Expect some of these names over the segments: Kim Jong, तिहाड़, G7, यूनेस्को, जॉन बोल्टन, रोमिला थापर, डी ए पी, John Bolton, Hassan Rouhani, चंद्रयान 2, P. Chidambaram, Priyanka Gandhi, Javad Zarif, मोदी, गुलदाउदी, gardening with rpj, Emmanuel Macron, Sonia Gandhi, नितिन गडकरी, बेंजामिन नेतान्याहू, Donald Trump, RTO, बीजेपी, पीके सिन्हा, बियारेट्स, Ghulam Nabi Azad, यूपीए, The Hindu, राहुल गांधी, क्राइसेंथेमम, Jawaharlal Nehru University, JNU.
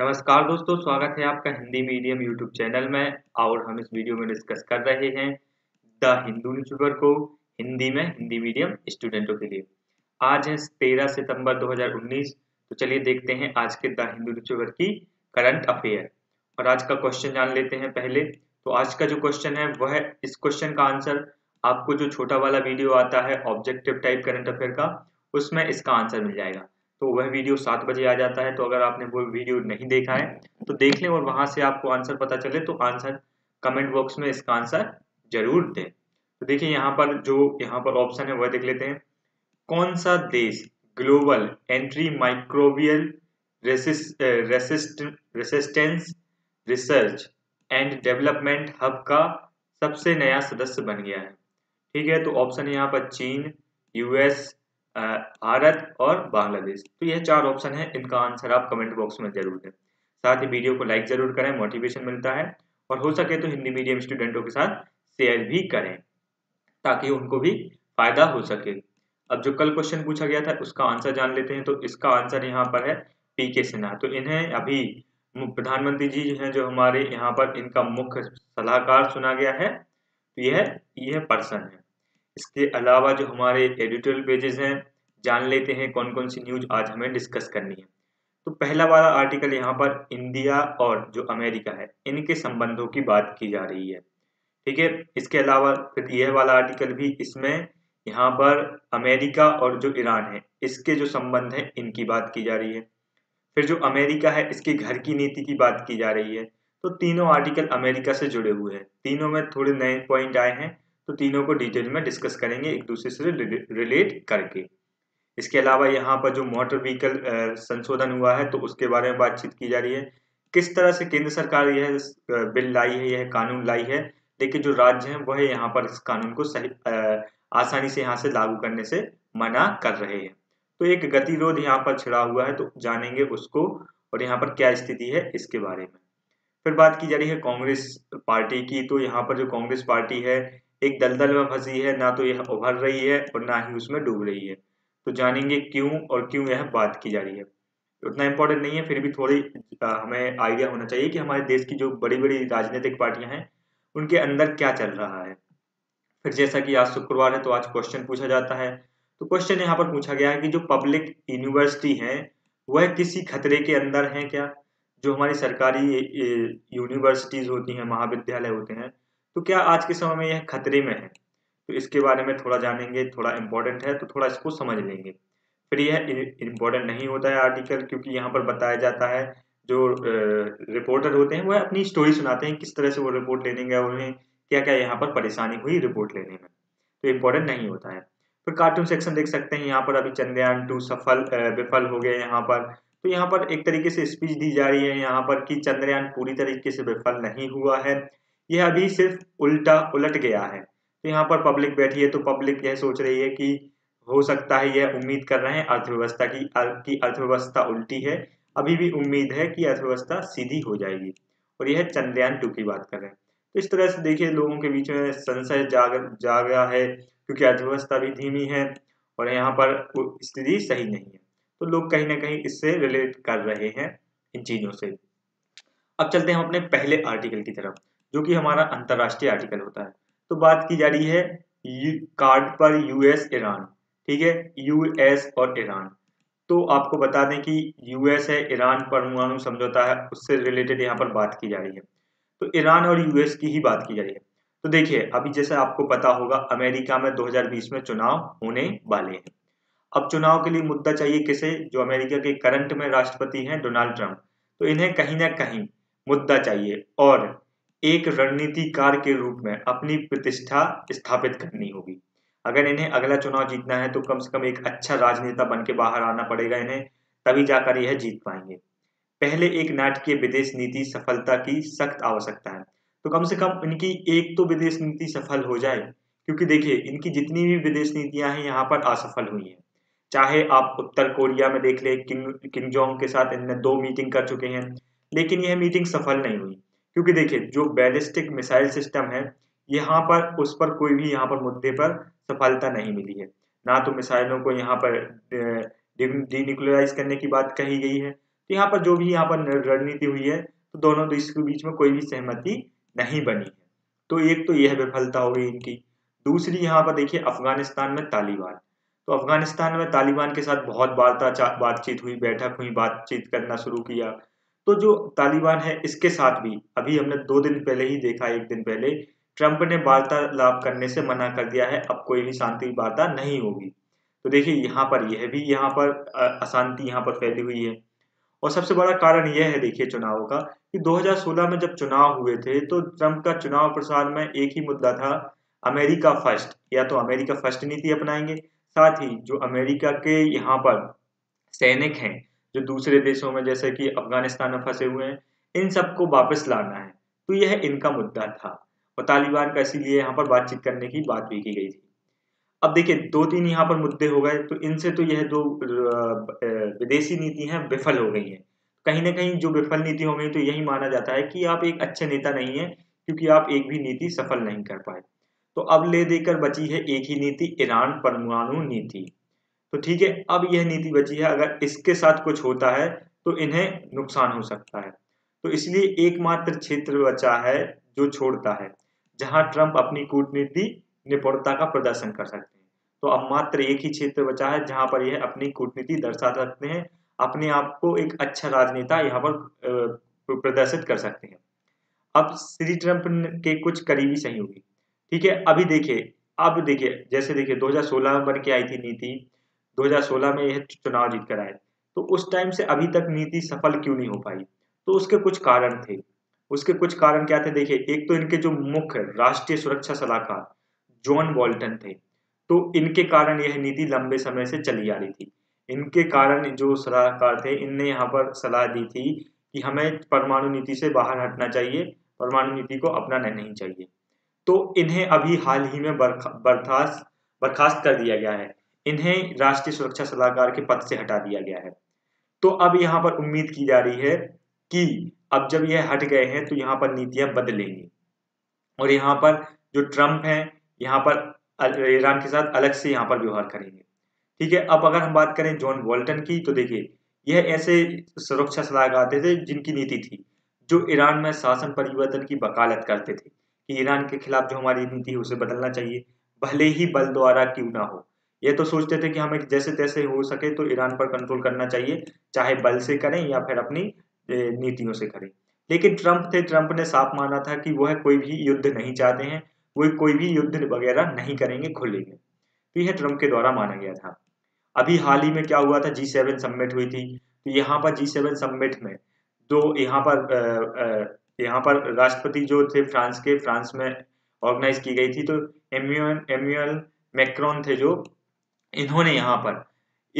नमस्कार दोस्तों, स्वागत है आपका हिंदी मीडियम यूट्यूब चैनल में। और हम इस वीडियो में डिस्कस कर रहे हैं द हिंदू न्यूज़पेपर को हिंदी में हिंदी मीडियम स्टूडेंटों के लिए। आज है 13 सितंबर 2019। तो चलिए देखते हैं आज के द हिंदू न्यूज़पेपर की करंट अफेयर और आज का क्वेश्चन जान लेते हैं। पहले तो आज का जो क्वेश्चन है वह है, इस क्वेश्चन का आंसर आपको जो छोटा वाला वीडियो आता है ऑब्जेक्टिव टाइप करंट अफेयर का, उसमें इसका आंसर मिल जाएगा। तो वह वीडियो 7 बजे आ जाता है, तो अगर आपने वो वीडियो नहीं देखा है तो देख लें और वहां से आपको आंसर पता चले तो आंसर कमेंट बॉक्स में इसका आंसर जरूर दें। तो देखिए यहाँ पर जो ऑप्शन है वह देख लेते हैं। कौन सा देश global entry microbial resistance research and development hub का सबसे नया सदस्य बन गया है? ठीक है, तो ऑप्शन यहाँ पर चीन, यूएस, भारत और बांग्लादेश। तो यह 4 ऑप्शन है, इनका आंसर आप कमेंट बॉक्स में जरूर दें। साथ ही वीडियो को लाइक जरूर करें, मोटिवेशन मिलता है, और हो सके तो हिंदी मीडियम स्टूडेंटों के साथ शेयर भी करें ताकि उनको भी फायदा हो सके। अब जो कल क्वेश्चन पूछा गया था उसका आंसर जान लेते हैं। तो इसका आंसर यहाँ पर है पीके सिन्हा। तो इन्हें अभी प्रधानमंत्री जी हैं जो हमारे यहाँ पर, इनका मुख्य सलाहकार सुना गया है। तो यह पर्सन है। इसके अलावा जो हमारे एडिटोरियल पेजेस हैं, जान लेते हैं कौन कौन सी न्यूज़ आज हमें डिस्कस करनी है। तो पहला वाला आर्टिकल यहाँ पर इंडिया और जो अमेरिका है इनके संबंधों की बात की जा रही है। ठीक है, इसके अलावा फिर यह वाला आर्टिकल भी, इसमें यहाँ पर अमेरिका और जो ईरान है इसके जो संबंध हैं इनकी बात की जा रही है। फिर जो अमेरिका है इसके घर की नीति की बात की जा रही है। तो तीनों आर्टिकल अमेरिका से जुड़े हुए हैं। तीनों में थोड़े नए पॉइंट आए हैं, तो तीनों को डिटेल में डिस्कस करेंगे एक दूसरे से रिलेट करके। इसके अलावा यहाँ पर जो मोटर व्हीकल संशोधन हुआ है तो उसके बारे में बातचीत की जा रही है। किस तरह से केंद्र सरकार यह बिल लाई है, यह कानून लाई है, लेकिन जो राज्य हैं वह यहाँ पर इस कानून को सही आसानी से यहाँ से लागू करने से मना कर रहे हैं। तो एक गतिरोध यहाँ पर छिड़ा हुआ है, तो जानेंगे उसको और यहाँ पर क्या स्थिति है इसके बारे में। फिर बात की जा रही है कांग्रेस पार्टी की। तो यहाँ पर जो कांग्रेस पार्टी है एक दलदल में फंसी है, ना तो यह उभर रही है और ना ही उसमें डूब रही है। तो जानेंगे क्यों और क्यों यह बात की जा रही है। उतना इम्पोर्टेंट नहीं है, फिर भी थोड़ी हमें आइडिया होना चाहिए कि हमारे देश की जो बड़ी बड़ी राजनीतिक पार्टियां हैं उनके अंदर क्या चल रहा है। फिर जैसा कि आज शुक्रवार है तो आज क्वेश्चन पूछा जाता है। तो क्वेश्चन यहाँ पर पूछा गया है कि जो पब्लिक यूनिवर्सिटी हैं वह किसी खतरे के अंदर हैं क्या? जो हमारी सरकारी यूनिवर्सिटीज़ होती हैं, महाविद्यालय होते हैं, तो क्या आज के समय में यह खतरे में है? तो इसके बारे में थोड़ा जानेंगे, थोड़ा इम्पोर्टेंट है तो थोड़ा इसको समझ लेंगे। फिर यह इम्पोर्टेंट नहीं होता है आर्टिकल, क्योंकि यहाँ पर बताया जाता है जो रिपोर्टर होते हैं वह अपनी स्टोरी सुनाते हैं किस तरह से वो रिपोर्ट लेने गए, उन्हें क्या क्या यहाँ पर परेशानी हुई रिपोर्ट लेने में, तो इम्पोर्टेंट नहीं होता है। फिर कार्टून सेक्शन देख सकते हैं यहाँ पर। अभी चंद्रयान 2 विफल हो गए यहाँ पर, तो यहाँ पर एक तरीके से स्पीच दी जा रही है यहाँ पर कि चंद्रयान पूरी तरीके से विफल नहीं हुआ है, यह अभी सिर्फ उलट गया है। तो यहाँ पर पब्लिक बैठी है, तो पब्लिक यह सोच रही है कि हो सकता है, यह उम्मीद कर रहे हैं अर्थव्यवस्था की कि अर्थव्यवस्था उल्टी है, अभी भी उम्मीद है कि अर्थव्यवस्था सीधी हो जाएगी, और यह चंद्रयान 2 की बात कर रहे हैं। तो इस तरह से देखिए लोगों के बीच में संशय जागा है, क्योंकि अर्थव्यवस्था भी धीमी है और यहाँ पर स्थिति सही नहीं है, तो लोग कहीं ना कहीं इससे रिलेट कर रहे हैं इन चीज़ों से। अब चलते हैं अपने पहले आर्टिकल की तरफ, जो कि हमारा अंतर्राष्ट्रीय आर्टिकल होता है। तो बात की जा रही है कार्ड पर यूएस ईरान। ठीक है, यूएस और ईरान। तो आपको बता दें कि यूएस है, ईरान परमाणु समझौता है, उससे रिलेटेड यहाँ पर बात की जा रही है। तो ईरान और यूएस की ही बात की जा रही है। तो देखिए अभी जैसे आपको पता होगा अमेरिका में 2020 में चुनाव होने वाले हैं। अब चुनाव के लिए मुद्दा चाहिए किसे? जो अमेरिका के करंट में राष्ट्रपति हैं डोनाल्ड ट्रंप, तो इन्हें कहीं ना कहीं मुद्दा चाहिए और एक रणनीतिकार के रूप में अपनी प्रतिष्ठा स्थापित करनी होगी। अगर इन्हें अगला चुनाव जीतना है तो कम से कम एक अच्छा राजनेता बनके बाहर आना पड़ेगा इन्हें, तभी जाकर यह जीत पाएंगे। पहले एक नाटकीय विदेश नीति सफलता की सख्त आवश्यकता है। तो कम से कम इनकी एक तो विदेश नीति सफल हो जाए, क्योंकि देखिए इनकी जितनी भी विदेश नीतियाँ हैं यहाँ पर असफल हुई हैं। चाहे आप उत्तर कोरिया में देख लें, किम जोंग के साथ इनने 2 मीटिंग कर चुके हैं, लेकिन यह मीटिंग सफल नहीं हुई, क्योंकि देखिए जो बैलिस्टिक मिसाइल सिस्टम है यहाँ पर, उस पर कोई भी यहाँ पर मुद्दे पर सफलता नहीं मिली है। ना तो मिसाइलों को यहाँ पर डीन्यूक्लियराइज करने की बात कही गई है, तो यहाँ पर जो भी यहाँ पर रणनीति हुई है तो दोनों देश के बीच में कोई भी सहमति नहीं बनी है। तो एक तो यह विफलता हो गई इनकी। दूसरी यहाँ पर देखिए अफगानिस्तान में तालिबान, तो अफगानिस्तान में तालिबान के साथ बहुत बातचीत हुई, बैठक हुई, बातचीत करना शुरू किया। तो जो तालिबान है इसके साथ भी अभी हमने 2 दिन पहले ही देखा, 1 दिन पहले ट्रंप ने वार्तालाप करने से मना कर दिया है, अब कोई भी शांति वार्ता नहीं होगी। तो देखिए यहाँ पर यह भी यहाँ पर अशांति यहाँ पर फैली हुई है। और सबसे बड़ा कारण यह है देखिए चुनाव का कि 2016 में जब चुनाव हुए थे तो ट्रंप का चुनाव प्रसार में एक ही मुद्दा था, अमेरिका फर्स्ट, या तो अमेरिका फर्स्ट नीति अपनाएंगे, साथ ही जो अमेरिका के यहाँ पर सैनिक हैं जो दूसरे देशों में जैसे कि अफगानिस्तान में फंसे हुए हैं इन सबको वापस लाना है। तो यह इनका मुद्दा था और तालिबान का इसीलिए यहाँ पर बातचीत करने की बात भी की गई थी। अब देखिए 2-3 यहाँ पर मुद्दे हो गए, तो इनसे तो यह जो विदेशी नीति है विफल हो गई है। कहीं ना कहीं जो विफल नीति हो गई तो यही माना जाता है कि आप एक अच्छे नेता नहीं है क्योंकि आप एक भी नीति सफल नहीं कर पाए। तो अब ले देकर बची है एक ही नीति, ईरान परमाणु नीति। तो ठीक है, अब यह नीति बची है, अगर इसके साथ कुछ होता है तो इन्हें नुकसान हो सकता है। तो इसलिए एकमात्र क्षेत्र बचा है जो छोड़ता है जहां ट्रंप अपनी कूटनीति निपुणता का प्रदर्शन कर सकते हैं। तो अब मात्र एक ही क्षेत्र बचा है जहां पर यह अपनी कूटनीति दर्शा सकते हैं, अपने आप को एक अच्छा राजनेता यहाँ पर प्रदर्शित कर सकते हैं। अब श्री ट्रंप के कुछ करीबी सहयोगी, ठीक है, अभी देखिए, अब देखिए जैसे देखिए 2016 में बन के आई थी नीति, 2016 में यह चुनाव जीत कर आए, तो उस टाइम से अभी तक नीति सफल क्यों नहीं हो पाई, तो उसके कुछ कारण थे। उसके कुछ कारण क्या थे देखिए, एक तो इनके जो मुख्य राष्ट्रीय सुरक्षा सलाहकार जॉन बोल्टन थे, तो इनके कारण यह नीति लंबे समय से चली आ रही थी। इनके कारण जो सलाहकार थे इनने यहाँ पर सलाह दी थी कि हमें परमाणु नीति से बाहर हटना चाहिए, परमाणु नीति को अपनाना नहीं चाहिए। तो इन्हें अभी हाल ही में बर्खास्त कर दिया गया है, इन्हें राष्ट्रीय सुरक्षा सलाहकार के पद से हटा दिया गया है। तो अब यहाँ पर उम्मीद की जा रही है कि अब जब यह हट गए हैं तो यहाँ पर नीतियाँ बदलेंगी और यहाँ पर जो ट्रंप हैं यहाँ पर ईरान के साथ अलग से यहाँ पर व्यवहार करेंगे। ठीक है, अब अगर हम बात करें जॉन बोल्टन की, तो देखिए यह ऐसे सुरक्षा सलाहकार थे जिनकी नीति थी जो ईरान में शासन परिवर्तन की वकालत करते थे कि ईरान के खिलाफ जो हमारी नीति है उसे बदलना चाहिए, भले ही बल द्वारा क्यों ना हो। ये तो सोचते थे कि हमें जैसे तैसे हो सके तो ईरान पर कंट्रोल करना चाहिए, चाहे बल से करें या फिर अपनी नीतियों से करें। लेकिन ट्रंप थे, ट्रंप ने साफ माना था कि वह कोई भी युद्ध नहीं चाहते हैं, वह कोई भी युद्ध वगैरह नहीं करेंगे खुले में। तो यह ट्रंप के द्वारा माना गया था। अभी हाल ही में क्या हुआ था, G7 समिट हुई थी। तो यहाँ पर G7 समिट में जो यहाँ पर राष्ट्रपति जो थे फ्रांस में ऑर्गेनाइज की गई थी, तो एम्यूएल मैक्रोन थे जो, इन्होंने यहाँ पर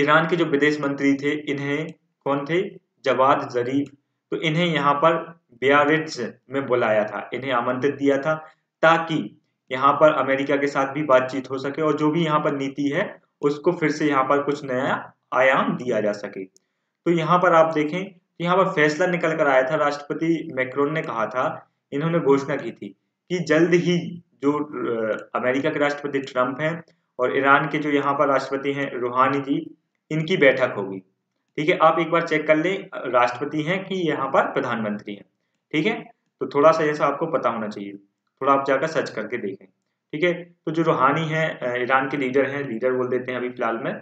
ईरान के जो विदेश मंत्री थे इन्हें कौन थे, जवाद जरीफ, तो इन्हें यहाँ पर बियारेट्स में बुलाया था, इन्हें आमंत्रित दिया था ताकि यहाँ पर अमेरिका के साथ भी बातचीत हो सके और जो भी यहाँ पर नीति है उसको फिर से यहाँ पर कुछ नया आयाम दिया जा सके। तो यहाँ पर आप देखें यहाँ पर फैसला निकल कर आया था, राष्ट्रपति मैक्रोन ने कहा था, इन्होंने घोषणा की थी कि जल्द ही जो अमेरिका के राष्ट्रपति ट्रंप हैं और ईरान के जो यहाँ पर राष्ट्रपति हैं रूहानी जी, इनकी बैठक होगी। ठीक है, आप एक बार चेक कर लें, राष्ट्रपति हैं कि यहाँ पर प्रधानमंत्री हैं। ठीक है, तो थोड़ा सा ऐसा आपको पता होना चाहिए, थोड़ा आप जाकर सर्च करके देखें। ठीक है, तो जो रूहानी हैं ईरान के लीडर हैं, लीडर बोल देते हैं अभी फिलहाल में,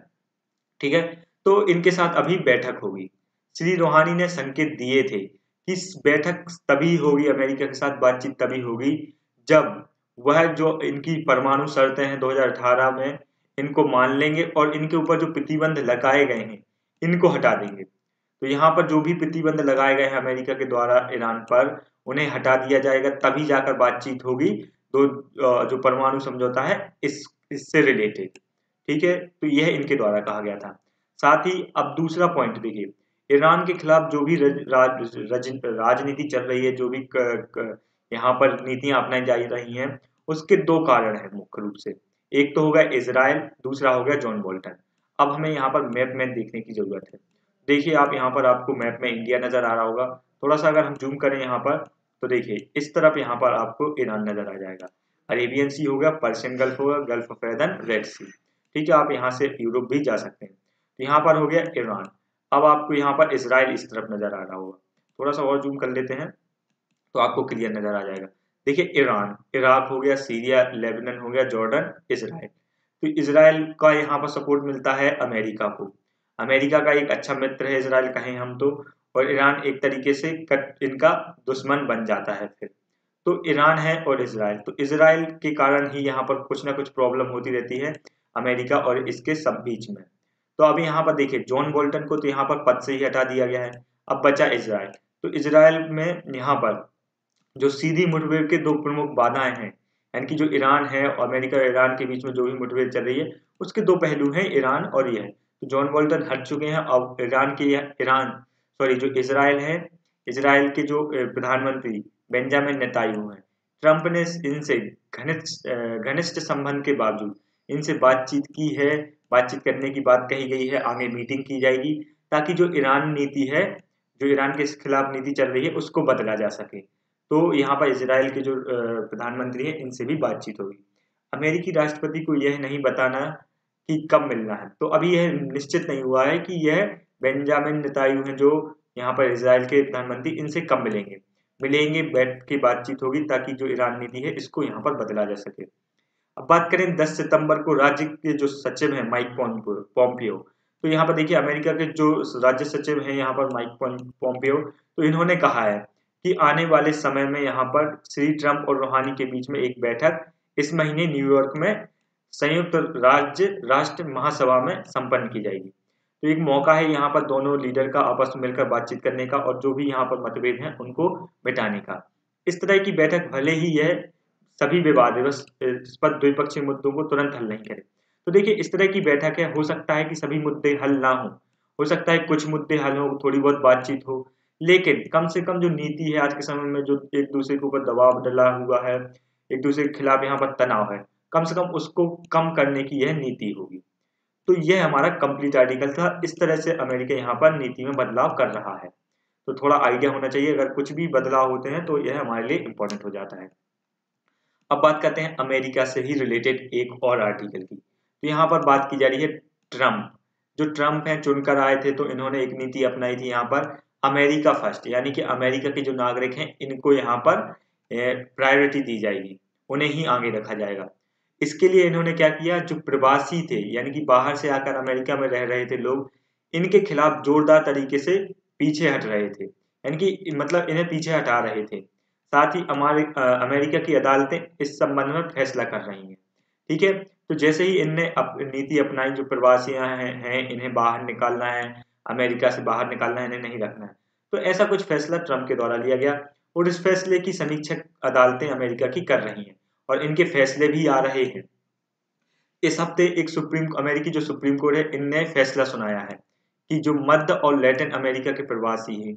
ठीक है, तो इनके साथ अभी बैठक होगी। श्री रूहानी ने संकेत दिए थे कि बैठक तभी होगी, अमेरिका के साथ बातचीत तभी होगी जब वह जो इनकी परमाणु शर्तें हैं 2018 में इनको मान लेंगे और इनके ऊपर जो प्रतिबंध लगाए गए हैं इनको हटा देंगे। तो यहाँ पर जो भी प्रतिबंध लगाए गए हैं अमेरिका के द्वारा ईरान पर, उन्हें हटा दिया जाएगा, तभी जाकर बातचीत होगी जो परमाणु समझौता है इससे रिलेटेड। ठीक है, तो यह इनके द्वारा कहा गया था। साथ ही अब दूसरा पॉइंट देखिए, ईरान के खिलाफ जो भी राजनीति चल रही है, जो भी यहाँ पर नीतियां अपनाई जा रही हैं, उसके 2 कारण हैं मुख्य रूप से। एक तो होगा इजराइल, दूसरा हो गया जॉन बोल्टन। अब हमें यहाँ पर मैप में देखने की जरूरत है। देखिए आप यहाँ पर आपको मैप में इंडिया नजर आ रहा होगा, थोड़ा सा अगर हम जूम करें यहाँ पर तो देखिए इस तरफ यहाँ पर आपको ईरान नजर आ जाएगा, अरेबियन सी होगा, पर्शियन गल्फ होगा, gulf of Aden, red sea. ठीक है, आप यहाँ से यूरोप भी जा सकते हैं। यहाँ पर हो गया ईरान। अब आपको यहाँ पर इसराइल इस तरफ नजर आ रहा होगा, थोड़ा सा और जूम कर लेते हैं तो आपको क्लियर नजर आ जाएगा। देखिए ईरान, इराक हो गया, सीरिया, लेबनान हो गया, जॉर्डन, इसराइल। तो इसराइल का यहाँ पर सपोर्ट मिलता है अमेरिका को, अमेरिका का एक अच्छा मित्र है इसराइल कहें हम तो, और ईरान एक तरीके से इनका दुश्मन बन जाता है फिर। तो ईरान है और इसराइल, तो इसराइल के कारण ही यहाँ पर कुछ ना कुछ प्रॉब्लम होती रहती है अमेरिका और इसके सब बीच में। तो अभी यहाँ पर देखिए जॉन बोल्टन को तो यहाँ पर पद से ही हटा दिया गया है, अब बचा इसराइल। तो इसराइल में यहाँ पर जो सीधी मुठभेड़ के दो प्रमुख बाधाएं हैं, यानी कि जो ईरान है और अमेरिका और ईरान के बीच में जो भी मुठभेड़ चल रही है उसके दो पहलू हैं, ईरान और यह। तो जॉन बोल्टन हट चुके हैं और जो इसराइल है, इसराइल के जो प्रधानमंत्री बेंजामिन नेतान्याहू हैं, ट्रंप ने इनसे घनिष्ठ संबंध के बावजूद इनसे बातचीत की है, बातचीत करने की बात कही गई है, आगे मीटिंग की जाएगी ताकि जो ईरान नीति है, जो ईरान के खिलाफ नीति चल रही है उसको बदला जा सके। तो यहाँ पर इसराइल के जो प्रधानमंत्री हैं इनसे भी बातचीत होगी। अमेरिकी राष्ट्रपति को यह नहीं बताना कि कब मिलना है, तो अभी यह निश्चित नहीं हुआ है कि यह बेंजामिन नेतान्याहू हैं जो यहाँ पर इसराइल के प्रधानमंत्री, इनसे कब मिलेंगे, बैठ के बातचीत होगी ताकि जो ईरान नीति है इसको यहाँ पर बदला जा सके। अब बात करें 10 सितंबर को राज्य के जो सचिव हैं माइक पोम्पियो, तो यहाँ पर देखिए अमेरिका के जो राज्य सचिव हैं यहाँ पर माइक पोम्पियो, तो इन्होंने कहा है कि आने वाले समय में यहाँ पर श्री ट्रंप और रूहानी के बीच में एक बैठक इस महीने न्यूयॉर्क में संयुक्त राष्ट्र महासभा में संपन्न की जाएगी। तो एक मौका है यहाँ पर दोनों लीडर का आपस में मिलकर बातचीत करने का और जो भी यहाँ पर मतभेद हैं उनको मिटाने का। इस तरह की बैठक भले ही यह सभी विवाद है, बस इस पर द्विपक्षीय मुद्दों को तुरंत हल नहीं करे। तो देखिए इस तरह की बैठक है, हो सकता है कि सभी मुद्दे हल ना हो सकता है कुछ मुद्दे हल हो, थोड़ी बहुत बातचीत हो, लेकिन कम से कम जो नीति है आज के समय में जो एक दूसरे के ऊपर दबाव डला हुआ है, एक दूसरे के खिलाफ यहाँ पर तनाव है, कम से कम उसको कम करने की यह नीति होगी। तो यह हमारा कंप्लीट आर्टिकल था, इस तरह से अमेरिका यहाँ पर नीति में बदलाव कर रहा है। तो थोड़ा आइडिया होना चाहिए, अगर कुछ भी बदलाव होते हैं तो यह हमारे लिए इम्पोर्टेंट हो जाता है। अब बात करते हैं अमेरिका से ही रिलेटेड एक और आर्टिकल की। तो यहाँ पर बात की जा रही है ट्रंप, जो ट्रंप हैं चुनकर आए थे, तो इन्होंने एक नीति अपनाई थी यहाँ पर अमेरिका फर्स्ट, यानी कि अमेरिका के जो नागरिक हैं इनको यहाँ पर प्रायोरिटी दी जाएगी, उन्हें ही आगे रखा जाएगा। इसके लिए इन्होंने क्या किया, जो प्रवासी थे यानी कि बाहर से आकर अमेरिका में रह रहे थे लोग, इनके खिलाफ जोरदार तरीके से पीछे हट रहे थे, यानी कि मतलब इन्हें पीछे हटा रहे थे। साथ ही हमारे अमेरिका की अदालतें इस संबंध में फैसला कर रही हैं, ठीक है। तो जैसे ही इनने नीति अपनाई, जो प्रवासियाँ हैं इन्हें बाहर निकालना है, अमेरिका से बाहर निकालना है, इन्हें नहीं रखना है, तो ऐसा कुछ फैसला ट्रंप के द्वारा लिया गया और इस फैसले की समीक्षा अदालतें अमेरिका की कर रही हैं और इनके फैसले भी आ रहे हैं। इस हफ्ते एक अमेरिकी जो सुप्रीम कोर्ट है इनने फैसला सुनाया है कि जो मध्य और लैटिन अमेरिका के प्रवासी हैं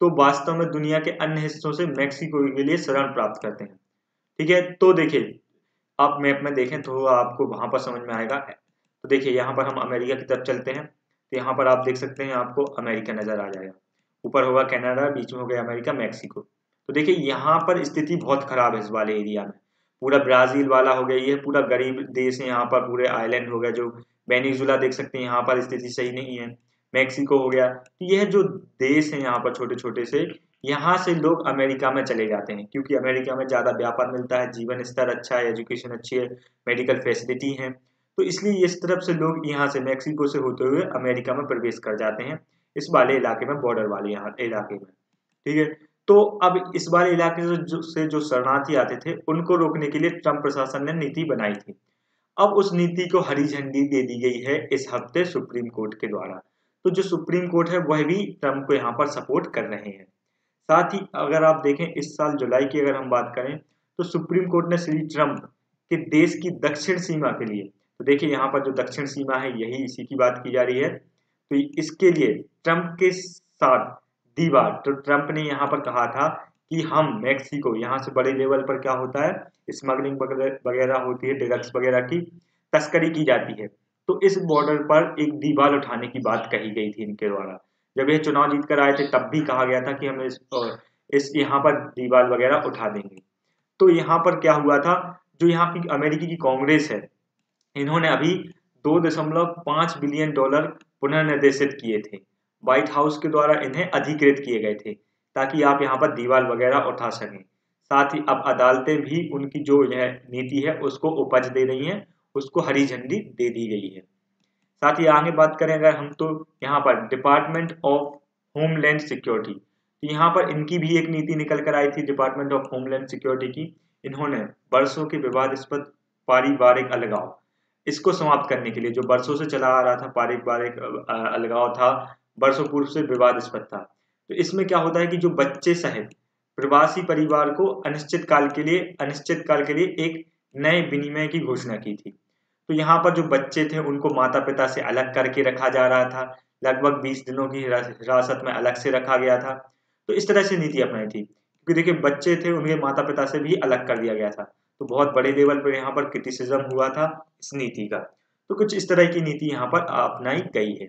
तो वास्तव में दुनिया के अन्य हिस्सों से मेक्सिको के लिए शरण प्राप्त करते हैं, ठीक है। तो देखिए आप मैप में देखें तो आपको वहां पर समझ में आएगा। तो देखिए यहाँ पर हम अमेरिका की तरफ चलते हैं, तो यहाँ पर आप देख सकते हैं आपको अमेरिका नजर आ जाएगा, ऊपर होगा कनाडा, बीच में हो गया अमेरिका, मैक्सिको। तो देखिए यहाँ पर स्थिति बहुत खराब है इस वाले एरिया में, पूरा ब्राजील वाला हो गया, ये पूरा गरीब देश है यहाँ पर, पूरे आइलैंड हो गया, जो वेनेजुएला देख सकते हैं यहाँ पर स्थिति सही नहीं है, मैक्सिको हो गया। तो यह जो देश है यहाँ पर छोटे छोटे से, यहाँ से लोग अमेरिका में चले जाते हैं क्योंकि अमेरिका में ज़्यादा व्यापार मिलता है, जीवन स्तर अच्छा है, एजुकेशन अच्छी है, मेडिकल फैसिलिटी है, तो इसलिए इस तरफ से लोग यहाँ से मैक्सिको से होते हुए अमेरिका में प्रवेश कर जाते हैं इस वाले इलाके में, बॉर्डर वाले यहाँ इलाके में, ठीक है। तो अब इस वाले इलाके से जो शरणार्थी आते थे उनको रोकने के लिए ट्रंप प्रशासन ने नीति बनाई थी। अब उस नीति को हरी झंडी दे दी गई है इस हफ्ते सुप्रीम कोर्ट के द्वारा। तो जो सुप्रीम कोर्ट है वह भी ट्रंप को यहाँ पर सपोर्ट कर रहे हैं। साथ ही अगर आप देखें इस साल जुलाई की अगर हम बात करें तो सुप्रीम कोर्ट ने श्री ट्रंप के देश की दक्षिण सीमा के लिए, तो देखिए यहाँ पर जो दक्षिण सीमा है यही, इसी की बात की जा रही है, तो इसके लिए ट्रंप के साथ दीवार, तो ट्रंप ने यहाँ पर कहा था कि हम मैक्सिको, यहाँ से बड़े लेवल पर क्या होता है स्मगलिंग वगैरह होती है, ड्रग्स वगैरह की तस्करी की जाती है, तो इस बॉर्डर पर एक दीवार उठाने की बात कही गई थी इनके द्वारा। जब ये चुनाव जीत कर आए थे तब भी कहा गया था कि हम इस यहाँ पर दीवार वगैरह उठा देंगे। तो यहाँ पर क्या हुआ था, जो यहाँ की अमेरिकी की कांग्रेस है इन्होंने अभी $2.5 बिलियन पुनर्निर्देशित किए थे व्हाइट हाउस के द्वारा इन्हें अधिकृत किए गए थे ताकि आप यहाँ पर दीवार वगैरह उठा सकें। साथ ही अब अदालतें भी उनकी जो यह नीति है उसको उपज दे रही हैं, उसको हरी झंडी दे दी गई है। साथ ही आगे बात करें अगर हम तो यहाँ पर डिपार्टमेंट ऑफ होमलैंड सिक्योरिटी, तो यहाँ पर इनकी भी एक नीति निकल कर आई थी डिपार्टमेंट ऑफ होमलैंड सिक्योरिटी की। इन्होंने बरसों के विवादास्पद पारिवारिक अलगाव इसको समाप्त करने के लिए, जो बरसों से चला आ रहा था पारिवारिक अलगाव था, बरसों पूर्व से विवादास्पद था, तो इसमें क्या होता है कि जो बच्चे सहित प्रवासी परिवार को अनिश्चित काल के लिए एक नए विनिमय की घोषणा की थी। तो यहाँ पर जो बच्चे थे उनको माता पिता से अलग करके रखा जा रहा था, लगभग 20 दिनों की हिरासत में अलग से रखा गया था। तो इस तरह से नीति अपनाई थी क्योंकि देखिए बच्चे थे उनके माता पिता से भी अलग कर दिया गया था, तो बहुत बड़े लेवल पर यहाँ पर क्रिटिसिज्म हुआ था इस नीति का। तो कुछ इस तरह की नीति यहाँ पर अपनाई गई है।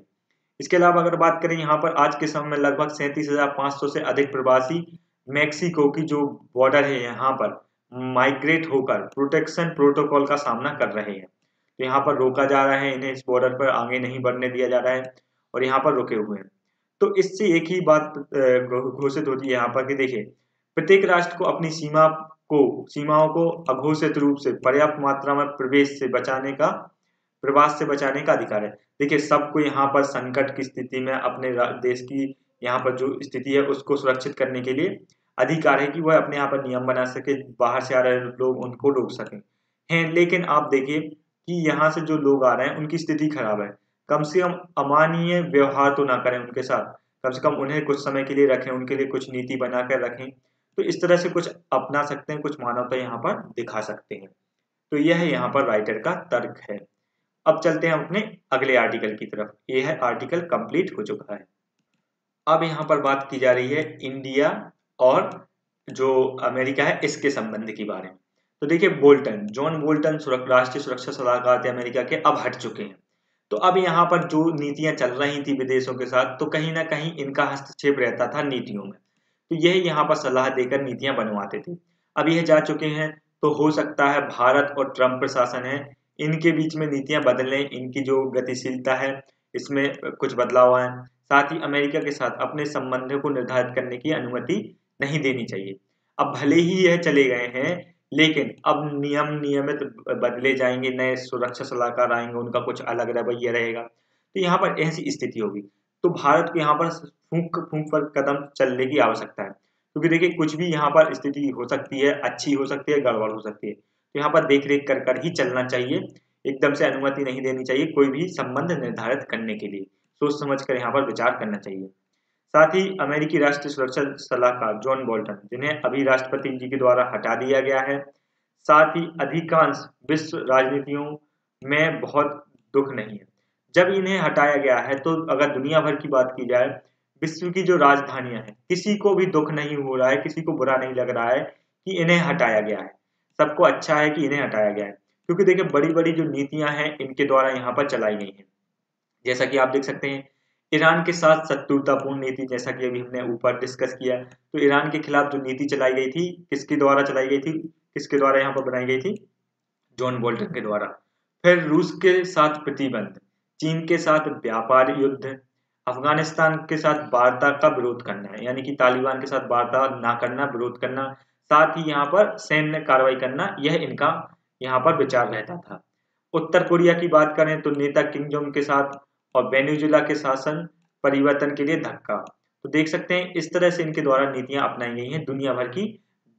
इसके अलावा अगर बात करें यहाँ पर आज के समय में लगभग 37,500 से अधिक प्रवासी मैक्सिको की जो बॉर्डर है यहाँ पर माइग्रेट होकर प्रोटेक्शन प्रोटोकॉल का सामना कर रहे हैं। तो यहाँ पर रोका जा रहा है, इन्हें इस बॉर्डर पर आगे नहीं बढ़ने दिया जा रहा है और यहाँ पर रुके हुए हैं। तो इससे एक ही बात घोषित होती है यहाँ पर कि देखिए प्रत्येक राष्ट्र को अपनी सीमाओं को अघोषित रूप से पर्याप्त मात्रा में प्रवास से बचाने का अधिकार है। देखिए सबको यहाँ पर संकट की स्थिति में अपने देश की यहाँ पर जो स्थिति है उसको सुरक्षित करने के लिए अधिकार है कि वह अपने यहाँ पर नियम बना सके, बाहर से आ रहे लोग उनको रोक सकें हैं। लेकिन आप देखिए कि यहाँ से जो लोग आ रहे हैं उनकी स्थिति खराब है, कम से कम अमानवीय व्यवहार तो ना करें उनके साथ, कम से कम उन्हें कुछ समय के लिए रखें, उनके लिए कुछ नीति बनाकर रखें। तो इस तरह से कुछ अपना सकते हैं, कुछ मानवता यहाँ पर दिखा सकते हैं। तो यह है यहाँ पर राइटर का तर्क है। अब चलते हैं अपने अगले आर्टिकल की तरफ। यह है आर्टिकल कंप्लीट हो चुका है। अब यहाँ पर बात की जा रही है इंडिया और जो अमेरिका है इसके संबंध के बारे में। तो देखिए बोल्टन, जॉन बोल्टन राष्ट्रीय सुरक्षा सलाहकार थे अमेरिका के, अब हट चुके हैं। तो अब यहाँ पर जो नीतियाँ चल रही थी विदेशों के साथ तो कहीं ना कहीं इनका हस्तक्षेप रहता था नीतियों में, तो यह यहाँ पर सलाह देकर नीतियाँ बनवाते थे। अब यह जा चुके हैं तो हो सकता है भारत और ट्रंप प्रशासन है इनके बीच में नीतियाँ बदलें, इनकी जो गतिशीलता है इसमें कुछ बदलाव आए। साथ ही अमेरिका के साथ अपने संबंधों को निर्धारित करने की अनुमति नहीं देनी चाहिए। अब भले ही यह चले गए हैं लेकिन अब नियम नियमित बदले जाएंगे, नए सुरक्षा सलाहकार आएंगे, उनका कुछ अलग रवैया रहेगा, तो यहाँ पर ऐसी स्थिति होगी। तो भारत को यहाँ पर फूंक पर कदम चलने की आवश्यकता है क्योंकि देखिए कुछ भी यहाँ पर स्थिति हो सकती है, अच्छी हो सकती है, गड़बड़ हो सकती है। तो यहाँ पर देख रेख कर ही चलना चाहिए, एकदम से अनुमति नहीं देनी चाहिए कोई भी संबंध निर्धारित करने के लिए, सोच समझ कर यहाँ पर विचार करना चाहिए। साथ ही अमेरिकी राष्ट्रीय सुरक्षा सलाहकार जॉन बोल्टन, जिन्हें अभी राष्ट्रपति जी के द्वारा हटा दिया गया है, साथ ही अधिकांश विश्व राजनीतियों में बहुत दुख नहीं है। जब इन्हें हटाया गया है तो अगर दुनिया भर की बात की जाए, विश्व की जो राजधानियां हैं किसी को भी दुख नहीं हो रहा है, किसी को बुरा नहीं लग रहा है कि इन्हें हटाया गया है, सबको अच्छा है कि इन्हें हटाया गया है। क्योंकि देखिए बड़ी बड़ी जो नीतियां हैं इनके द्वारा यहाँ पर चलाई गई हैं, जैसा कि आप देख सकते हैं ईरान के साथ शत्रुतापूर्ण नीति, जैसा कि अभी हमने ऊपर डिस्कस किया। तो ईरान के खिलाफ जो नीति चलाई गई थी किसके द्वारा चलाई गई थी, किसके द्वारा यहाँ पर बनाई गई थी, जॉन बोल्टन के द्वारा। फिर रूस के साथ प्रतिबंध, चीन के साथ व्यापार युद्ध, अफगानिस्तान के साथ वार्ता का विरोध करना है, यानी कि तालिबान के साथ वार्ता ना करना, विरोध करना, साथ ही यहाँ पर सैन्य कार्रवाई करना, यह इनका यहाँ पर विचार रहता था। उत्तर कोरिया की बात करें तो नेता किम जोंग के साथ और वेनेजुएला के शासन परिवर्तन के लिए धक्का। तो देख सकते हैं इस तरह से इनके द्वारा नीतियां अपनाई गई हैं दुनिया भर की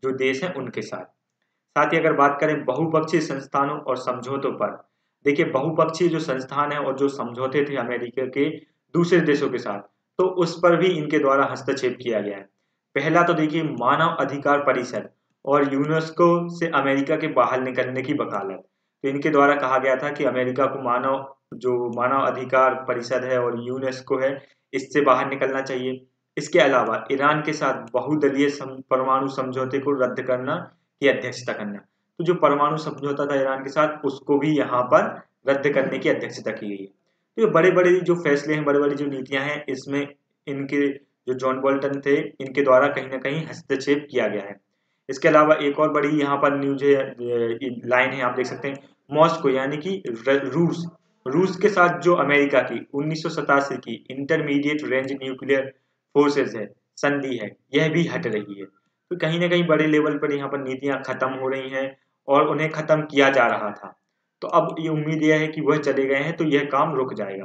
जो देश हैं उनके साथ। साथ ही अगर बात करें बहुपक्षीय संस्थानों और समझौतों पर, देखिए बहुपक्षीय जो संस्थान है और जो समझौते थे अमेरिका के दूसरे देशों के साथ, तो उस पर भी इनके द्वारा हस्तक्षेप किया गया है। पहला तो देखिए मानव अधिकार परिषद और यूनेस्को से अमेरिका के बाहर निकलने की वकालत। तो इनके द्वारा कहा गया था कि अमेरिका को मानव अधिकार परिषद है और यूनेस्को है इससे बाहर निकलना चाहिए। इसके अलावा ईरान के साथ बहुदलीय परमाणु समझौते को रद्द करना की अध्यक्षता करना, तो जो परमाणु समझौता था ईरान के साथ उसको भी यहाँ पर रद्द करने की अध्यक्षता की गई है। तो ये बड़े बड़े जो फैसले हैं, बड़े बड़ी जो नीतियाँ हैं, इसमें इनके जो जॉन बोल्टन थे इनके द्वारा कहीं ना कहीं हस्तक्षेप किया गया है। इसके अलावा एक और बड़ी यहाँ पर न्यूज लाइन है, आप देख सकते हैं मॉस्को यानी कि रूस रूस के साथ जो अमेरिका की 1987 की इंटरमीडिएट रेंज न्यूक्लियर फोर्सेस है, संधि है, यह भी हट रही है। तो कहीं ना कहीं बड़े लेवल पर यहाँ पर नीतियाँ खत्म हो रही हैं और उन्हें खत्म किया जा रहा था। तो अब ये उम्मीद यह है कि वह चले गए हैं तो यह काम रुक जाएगा।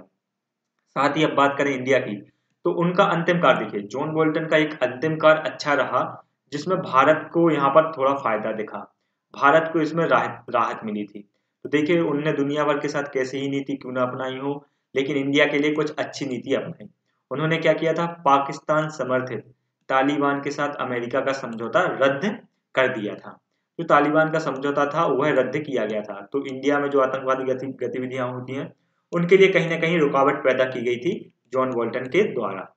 साथ ही अब बात करें इंडिया की, तो उनका अंतिम कार्य देखिए, जॉन बोल्टन का एक अंतिम कार्य अच्छा रहा जिसमें भारत को यहाँ पर थोड़ा फायदा दिखा, भारत को इसमें राहत मिली थी। तो देखिए उनने दुनिया भर के साथ कैसे ही नीति क्यों ना अपनाई हो, लेकिन इंडिया के लिए कुछ अच्छी नीति अपनाई। उन्होंने क्या किया था, पाकिस्तान समर्थित तालिबान के साथ अमेरिका का समझौता रद्द कर दिया था। जो तालिबान का समझौता था वह रद्द किया गया था। तो इंडिया में जो आतंकवादी गतिविधियां होती हैं उनके लिए कहीं ना कहीं रुकावट पैदा की गई थी जॉन बोल्टन के द्वारा।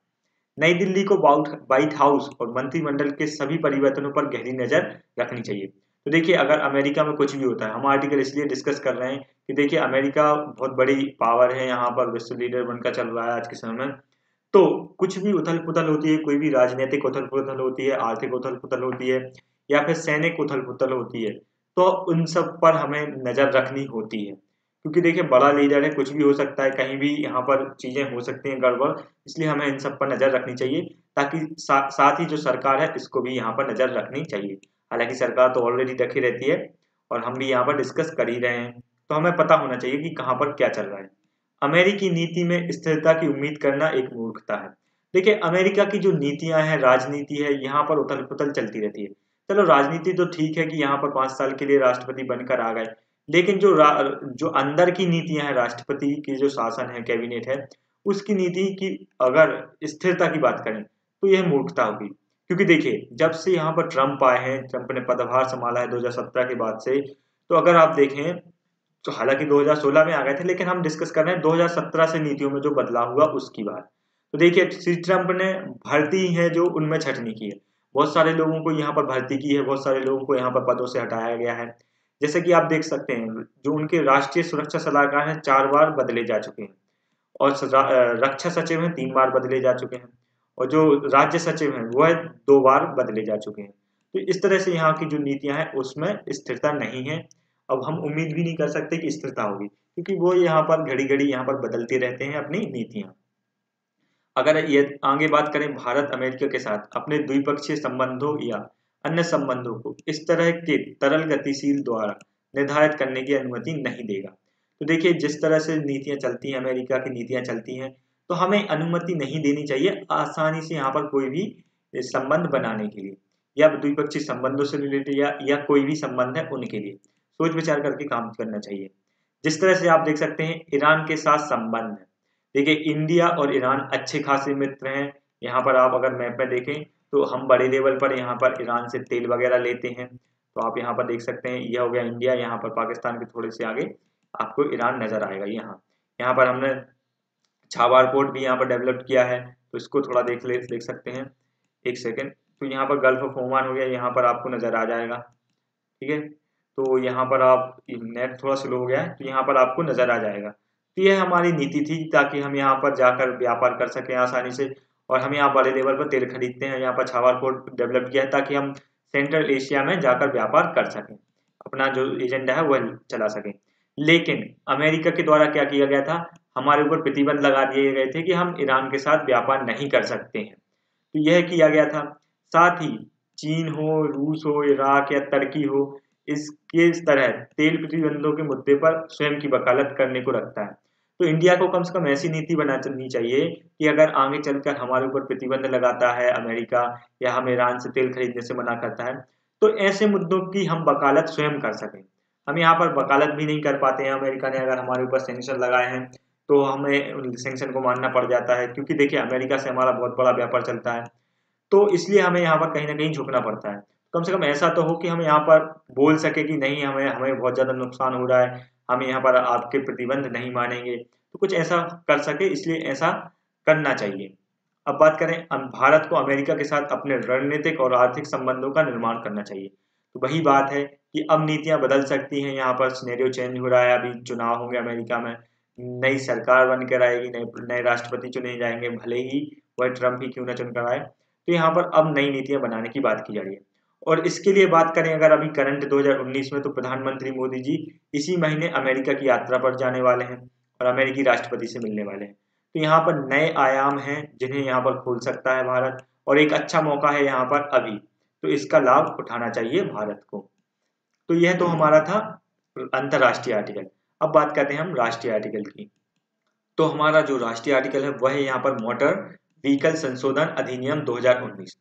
नई दिल्ली को व्हाइट हाउस और मंत्रिमंडल के सभी परिवर्तनों पर गहरी नजर रखनी चाहिए। तो देखिए अगर अमेरिका में कुछ भी होता है, हम आर्टिकल इसलिए डिस्कस कर रहे हैं कि देखिए अमेरिका बहुत बड़ी पावर है, यहाँ पर विश्व लीडर बनकर चल रहा है आज के समय में। तो कुछ भी उथल पुथल होती है, कोई भी राजनीतिक उथल पुथल होती है, आर्थिक उथल पुथल होती है या फिर सैनिक उथल पुथल होती है, तो उन सब पर हमें नजर रखनी होती है। क्योंकि देखिए बड़ा लीडर है, कुछ भी हो सकता है, कहीं भी यहाँ पर चीजें हो सकती हैं गड़बड़, इसलिए हमें इन सब पर नजर रखनी चाहिए। ताकि साथ ही जो सरकार है इसको भी यहाँ पर नजर रखनी चाहिए। हालांकि सरकार तो ऑलरेडी रखी रहती है और हम भी यहाँ पर डिस्कस कर ही रहे हैं, तो हमें पता होना चाहिए कि कहाँ पर क्या चल रहा है। अमेरिकी नीति में स्थिरता की उम्मीद करना एक मूर्खता है। देखिए अमेरिका की जो नीतियाँ हैं, राजनीति है, यहाँ पर उथल पुथल चलती रहती है। चलो राजनीति तो ठीक है कि यहाँ पर 5 साल के लिए राष्ट्रपति बनकर आ गए, लेकिन जो अंदर की नीतियां हैं, राष्ट्रपति की जो शासन है, कैबिनेट है, उसकी नीति की अगर स्थिरता की बात करें तो यह मूर्खता होगी। क्योंकि देखिए जब से यहाँ पर ट्रंप आए हैं, ट्रंप ने पदभार संभाला है 2017 के बाद से, तो अगर आप देखें तो हालांकि 2016 में आ गए थे, लेकिन हम डिस्कस कर रहे हैं 2017 से नीतियों में जो बदलाव हुआ उसकी बात। तो देखिए श्री ट्रंप ने भर्ती है जो उनमें छंटनी की है, बहुत सारे लोगों को यहाँ पर भर्ती की है, बहुत सारे लोगों को यहाँ पर पदों से हटाया गया है। जैसे कि आप देख सकते हैं जो उनके राष्ट्रीय सुरक्षा सलाहकार हैं 4 बार बदले जा चुके हैं, और रक्षा सचिव हैं 3 बार बदले जा चुके हैं, और जो राज्य सचिव हैं वह 2 बार बदले जा चुके हैं। तो इस तरह से यहाँ की जो नीतियाँ हैं उसमें स्थिरता नहीं है। अब हम उम्मीद भी नहीं कर सकते कि स्थिरता होगी, क्योंकि वो यहाँ पर घड़ी घड़ी यहाँ पर बदलते रहते हैं अपनी नीतियाँ। अगर ये आगे बात करें भारत अमेरिका के साथ अपने द्विपक्षीय संबंधों या अन्य संबंधों को इस तरह के तरल गतिशील द्वारा निर्धारित करने की अनुमति नहीं देगा। तो देखिए जिस तरह से नीतियां चलती हैं, अमेरिका की नीतियां चलती हैं, तो हमें अनुमति नहीं देनी चाहिए आसानी से यहाँ पर कोई भी संबंध बनाने के लिए, या द्विपक्षीय संबंधों से रिलेटेड या कोई भी संबंध है उनके लिए सोच विचार करके काम करना चाहिए। जिस तरह से आप देख सकते हैं ईरान के साथ संबंध, देखिए इंडिया और ईरान अच्छे खासे मित्र हैं। यहाँ पर आप अगर मैप में देखें तो हम बड़े लेवल पर यहाँ पर ईरान से तेल वगैरह लेते हैं। तो आप यहाँ पर देख सकते हैं यह हो गया इंडिया, यहाँ पर पाकिस्तान के थोड़े से आगे आपको ईरान नजर आएगा। यहाँ पर हमने छावा पोर्ट भी यहाँ पर डेवलप किया है, तो इसको थोड़ा देख सकते हैं एक सेकेंड। तो यहाँ पर गल्फ ऑफ ओमान हो गया, यहाँ पर आपको नजर आ जाएगा, ठीक है। तो यहाँ पर आप नेट थोड़ा स्लो हो गया है, तो यहाँ पर आपको नजर आ जाएगा। तो यह हमारी नीति थी ताकि हम यहाँ पर जाकर व्यापार कर सकें आसानी से, और हम यहाँ बड़े लेवल पर तेल खरीदते हैं। यहाँ पर छावा पोर्ट डेवलप किया है ताकि हम सेंट्रल एशिया में जाकर व्यापार कर सकें, अपना जो एजेंडा है वह चला सकें। लेकिन अमेरिका के द्वारा क्या किया गया था, हमारे ऊपर प्रतिबंध लगा दिए गए थे कि हम ईरान के साथ व्यापार नहीं कर सकते हैं, तो यह किया गया था। साथ ही चीन हो, रूस हो, इराक या तुर्की हो, इसके तरह तेल प्रतिबंधों के मुद्दे पर स्वयं की वकालत करने को रखता है। तो इंडिया को कम से कम ऐसी नीति बनानी चाहिए कि अगर आगे चलकर हमारे ऊपर प्रतिबंध लगाता है अमेरिका, या हम ईरान से तेल खरीदने से मना करता है, तो ऐसे मुद्दों की हम वकालत स्वयं कर सकें। हम यहाँ पर वकालत भी नहीं कर पाते हैं। अमेरिका ने अगर हमारे ऊपर सेंक्शन लगाए हैं तो हमें उन सेंक्शन को मानना पड़ जाता है, क्योंकि देखिए अमेरिका से हमारा बहुत बड़ा व्यापार चलता है, तो इसलिए हमें यहाँ पर कहीं ना कहीं झुकना पड़ता है। कम से कम ऐसा तो हो कि हम यहाँ पर बोल सके कि नहीं, हमें बहुत ज़्यादा नुकसान हो रहा है, हम यहाँ पर आपके प्रतिबंध नहीं मानेंगे, तो कुछ ऐसा कर सके, इसलिए ऐसा करना चाहिए। अब बात करें, भारत को अमेरिका के साथ अपने रणनीतिक और आर्थिक संबंधों का निर्माण करना चाहिए। तो वही बात है कि अब नीतियां बदल सकती हैं, यहाँ पर सिनेरियो चेंज हो रहा है, अभी चुनाव होंगे अमेरिका में, नई सरकार बनकर आएगी, नए राष्ट्रपति चुने जाएंगे, भले ही वह ट्रंप ही क्यों ना चुन कर आए। तो यहाँ पर अब नई नीतियाँ बनाने की बात की जा रही है। और इसके लिए बात करें अगर अभी करंट 2019 में, तो प्रधानमंत्री मोदी जी इसी महीने अमेरिका की यात्रा पर जाने वाले हैं और अमेरिकी राष्ट्रपति से मिलने वाले हैं। तो यहाँ पर नए आयाम हैं जिन्हें यहाँ पर खोल सकता है भारत, और एक अच्छा मौका है यहाँ पर अभी, तो इसका लाभ उठाना चाहिए भारत को। तो यह तो हमारा था अंतर्राष्ट्रीय आर्टिकल। अब बात करते हैं हम राष्ट्रीय आर्टिकल की। तो हमारा जो राष्ट्रीय आर्टिकल है वह है यहाँ पर मोटर व्हीकल संशोधन अधिनियम 2019।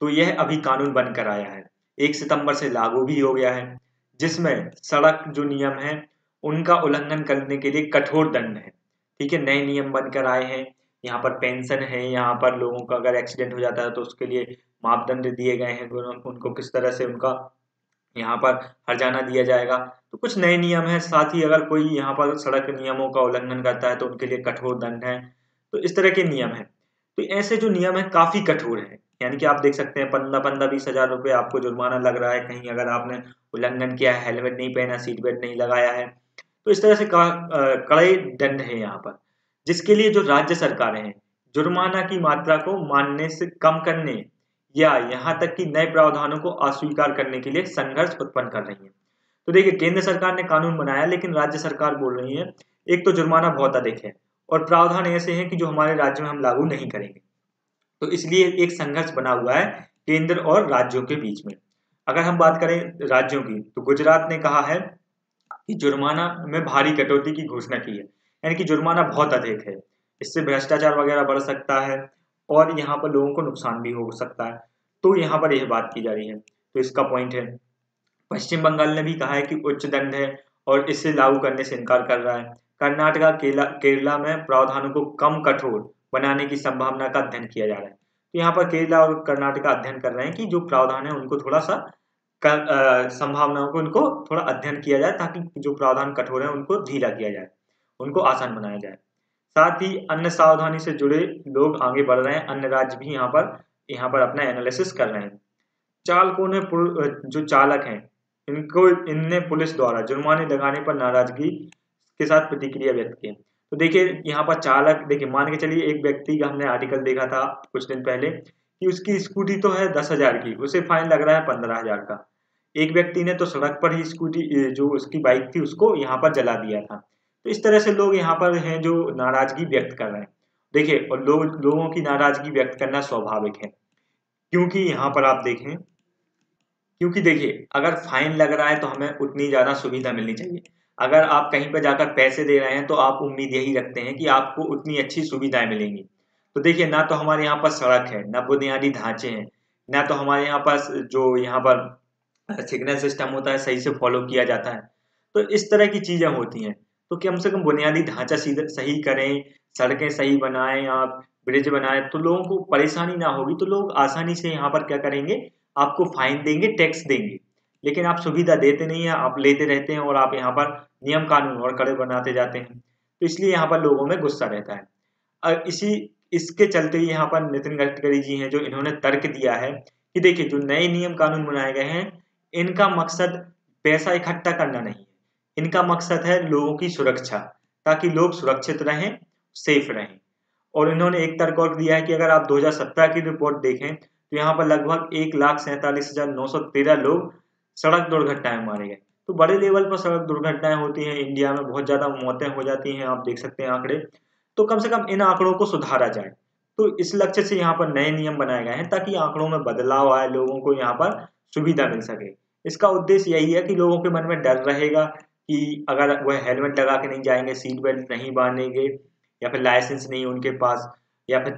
तो यह अभी कानून बनकर आया है, 1 सितंबर से लागू भी हो गया है, जिसमें सड़क जो नियम है उनका उल्लंघन करने के लिए कठोर दंड है। ठीक है, नए नियम बनकर आए हैं, यहाँ पर पेंशन है, यहाँ पर लोगों का अगर एक्सीडेंट हो जाता है तो उसके लिए मापदंड दिए गए हैं, उनको किस तरह से उनका यहाँ पर हर्जाना दिया जाएगा। तो कुछ नए नियम हैं, साथ ही अगर कोई यहाँ पर सड़क नियमों का उल्लंघन करता है तो उनके लिए कठोर दंड है। तो इस तरह के नियम हैं। तो ऐसे जो नियम है काफ़ी कठोर है, यानी कि आप देख सकते हैं 15-20 हज़ार रुपये आपको जुर्माना लग रहा है कहीं अगर आपने उल्लंघन किया है, हेलमेट नहीं पहना, सीट बेल्ट नहीं लगाया है। तो इस तरह से कड़े दंड है यहाँ पर, जिसके लिए जो राज्य सरकारें हैं जुर्माना की मात्रा को मानने से कम करने या यहाँ तक कि नए प्रावधानों को अस्वीकार करने के लिए संघर्ष उत्पन्न कर रही है। तो देखिए, केंद्र सरकार ने कानून बनाया, लेकिन राज्य सरकार बोल रही है एक तो जुर्माना बहुत अधिक है और प्रावधान ऐसे हैं कि जो हमारे राज्य में हम लागू नहीं करेंगे। तो इसलिए एक संघर्ष बना हुआ है केंद्र और राज्यों के बीच में। अगर हम बात करें राज्यों की, तो गुजरात ने कहा है कि जुर्माना में भारी कटौती की घोषणा की है, यानी कि जुर्माना बहुत अधिक है, इससे भ्रष्टाचार वगैरह बढ़ सकता है और यहाँ पर लोगों को नुकसान भी हो सकता है। तो यहाँ पर यह बात की जा रही है, तो इसका पॉइंट है। पश्चिम बंगाल ने भी कहा है कि उच्च दंड है और इससे लागू करने से इनकार कर रहा है। कर्नाटका, केरला में प्रावधानों को कम कठोर बनाने की संभावना का अध्ययन किया जा रहा है। तो यहाँ पर केरला और कर्नाटका अध्ययन कर रहे हैं कि जो प्रावधान है उनको थोड़ा सा संभावनाओं को उनको थोड़ा अध्ययन किया जाए, ताकि जो प्रावधान कठोर है उनको ढीला किया जाए, उनको आसान बनाया जाए। साथ ही अन्य सावधानी से जुड़े लोग आगे बढ़ रहे हैं, अन्य राज्य भी यहाँ पर अपना एनालिसिस कर रहे हैं। चालकों ने जो चालक हैं इनने पुलिस द्वारा जुर्माने लगाने पर नाराजगी के साथ प्रतिक्रिया व्यक्त की। तो देखिए यहाँ पर चालक, देखिए मान के चलिए एक व्यक्ति का हमने आर्टिकल देखा था कुछ दिन पहले कि उसकी स्कूटी तो है 10,000 की, उसे फाइन लग रहा है 15,000 का। एक व्यक्ति ने तो सड़क पर ही स्कूटी जो उसकी बाइक थी उसको यहाँ पर जला दिया था। तो इस तरह से लोग यहाँ पर हैं जो नाराजगी व्यक्त कर रहे हैं। देखिए, और लोगों की नाराजगी व्यक्त करना स्वाभाविक है, क्योंकि यहाँ पर आप देखें, क्योंकि देखिए अगर फाइन लग रहा है तो हमें उतनी ज़्यादा सुविधा मिलनी चाहिए। अगर आप कहीं पर जाकर पैसे दे रहे हैं तो आप उम्मीद यही रखते हैं कि आपको उतनी अच्छी सुविधाएं मिलेंगी। तो देखिए, ना तो हमारे यहाँ पर सड़क है, ना बुनियादी ढांचे हैं, ना तो हमारे यहाँ पास जो यहाँ पर सिग्नल सिस्टम होता है सही से फॉलो किया जाता है। तो इस तरह की चीज़ें होती हैं। तो कम से कम बुनियादी ढांचा सही करें, सड़कें सही बनाएं, आप ब्रिज बनाएं, तो लोगों को परेशानी ना होगी। तो लोग आसानी से यहाँ पर क्या करेंगे, आपको फाइन देंगे, टैक्स देंगे, लेकिन आप सुविधा देते नहीं हैं, आप लेते रहते हैं और आप यहाँ पर नियम कानून और कड़े बनाते जाते हैं। तो इसलिए यहाँ पर लोगों में गुस्सा रहता है। और इसके चलते ही यहाँ पर नितिन गडकरी जी हैं जो इन्होंने तर्क दिया है कि देखिए जो नए नियम कानून बनाए गए हैं इनका मकसद पैसा इकट्ठा करना नहीं है, इनका मकसद है लोगों की सुरक्षा, ताकि लोग सुरक्षित रहें, सेफ रहें। और इन्होंने एक तर्क और दिया है कि अगर आप 2017 की रिपोर्ट देखें तो यहाँ पर लगभग 1,47,913 लोग सड़क दुर्घटनाएं मारे गए। तो बड़े लेवल पर सड़क दुर्घटनाएं होती हैं, इंडिया में बहुत ज़्यादा मौतें हो जाती हैं, आप देख सकते हैं आंकड़े। तो कम से कम इन आंकड़ों को सुधारा जाए। तो इस लक्ष्य से यहाँ पर नए नियम बनाए गए हैं ताकि आंकड़ों में बदलाव आए, लोगों को यहाँ पर सुविधा मिल सके। इसका उद्देश्य यही है कि लोगों के मन में डर रहेगा कि अगर वह हेलमेट लगा के नहीं जाएंगे, सीट बेल्ट नहीं बांधेंगे, या फिर लाइसेंस नहीं उनके पास, या फिर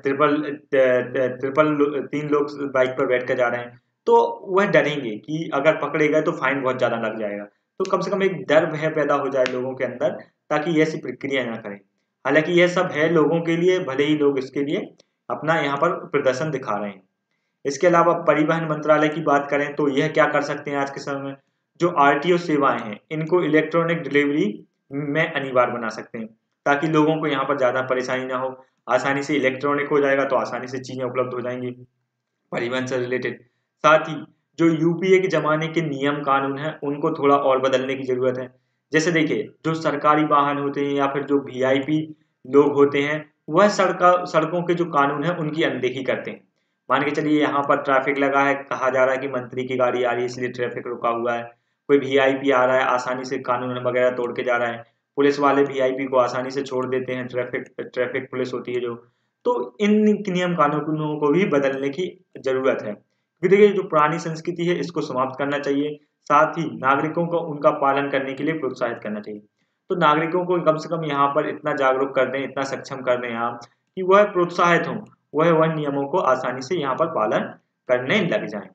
तीन लोग बाइक पर बैठ कर जा रहे हैं, तो वह डरेंगे कि अगर पकड़े गए तो फाइन बहुत ज़्यादा लग जाएगा। तो कम से कम एक डर भय पैदा हो जाए लोगों के अंदर, ताकि ऐसी प्रक्रिया ना करें। हालांकि यह सब है लोगों के लिए, भले ही लोग इसके लिए अपना यहाँ पर प्रदर्शन दिखा रहे हैं। इसके अलावा परिवहन मंत्रालय की बात करें तो यह क्या कर सकते हैं आज के समय में, जो RTO सेवाएँ हैं इनको इलेक्ट्रॉनिक डिलीवरी में अनिवार्य बना सकते हैं, ताकि लोगों को यहाँ पर ज़्यादा परेशानी ना हो। आसानी से इलेक्ट्रॉनिक हो जाएगा तो आसानी से चीज़ें उपलब्ध हो जाएंगी परिवहन से रिलेटेड। साथ ही जो यूपीए के ज़माने के नियम कानून हैं उनको थोड़ा और बदलने की ज़रूरत है। जैसे देखिए, जो सरकारी वाहन होते हैं या फिर जो VIP लोग होते हैं वह सड़कों के जो कानून हैं उनकी अनदेखी करते हैं। मान के चलिए यहाँ पर ट्रैफिक लगा है, कहा जा रहा है कि मंत्री की गाड़ी आ रही है इसलिए ट्रैफिक रुका हुआ है, कोई VIP आ रहा है आसानी से कानून वगैरह तोड़ के जा रहा है, पुलिस वाले वीआईपी को आसानी से छोड़ देते हैं, ट्रैफिक पुलिस होती है जो, तो इन नियम कानूनों को भी बदलने की जरूरत है। देखिए जो पुरानी संस्कृति है इसको समाप्त करना चाहिए, साथ ही नागरिकों को उनका पालन करने के लिए प्रोत्साहित करना चाहिए। तो नागरिकों को कम से कम यहाँ पर इतना जागरूक कर दें, इतना सक्षम कर दें यहाँ कि वह प्रोत्साहित हों, वह वन नियमों को आसानी से यहाँ पर पालन करने लग जाएं।